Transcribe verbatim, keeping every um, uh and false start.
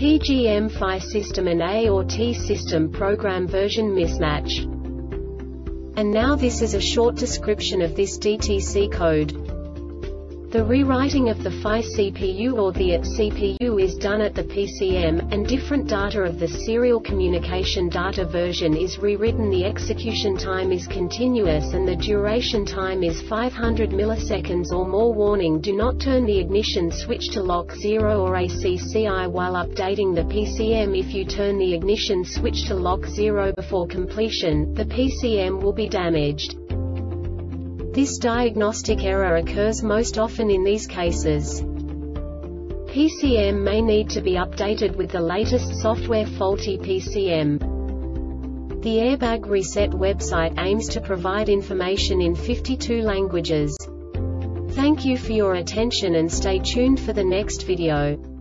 P G M F I system and A or T system program version mismatch. And now this is a short description of this D T C code. The rewriting of the F I C P U or the A T C P U is done at the P C M, and different data of the Serial Communication Data version is rewritten. The execution time is continuous and the duration time is five hundred milliseconds or more. Warning: do not turn the ignition switch to lock zero or A C C I while updating the P C M. If you turn the ignition switch to lock zero before completion, the P C M will be damaged. This diagnostic error occurs most often in these cases. P C M may need to be updated with the latest software. Faulty P C M. The Airbag Reset website aims to provide information in fifty-two languages. Thank you for your attention and stay tuned for the next video.